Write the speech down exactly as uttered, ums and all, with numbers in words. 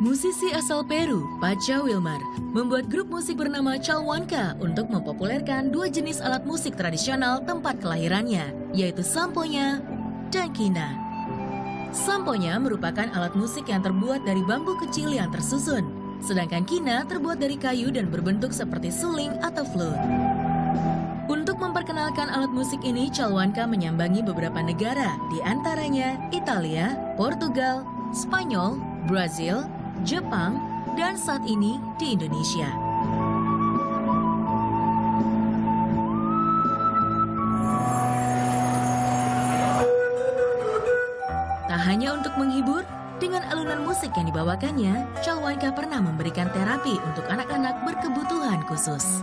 Musisi asal Peru, Pacha Wilmar, membuat grup musik bernama Chalwanka untuk mempopulerkan dua jenis alat musik tradisional tempat kelahirannya, yaitu Samponya dan Kina. Samponya merupakan alat musik yang terbuat dari bambu kecil yang tersusun, sedangkan Kina terbuat dari kayu dan berbentuk seperti suling atau flute. Untuk memperkenalkan alat musik ini, Chalwanka menyambangi beberapa negara, di antaranya Italia, Portugal, Spanyol, Brazil, Jepang, dan saat ini di Indonesia. Tak hanya untuk menghibur, dengan alunan musik yang dibawakannya, Chalwanka pernah memberikan terapi untuk anak-anak berkebutuhan khusus.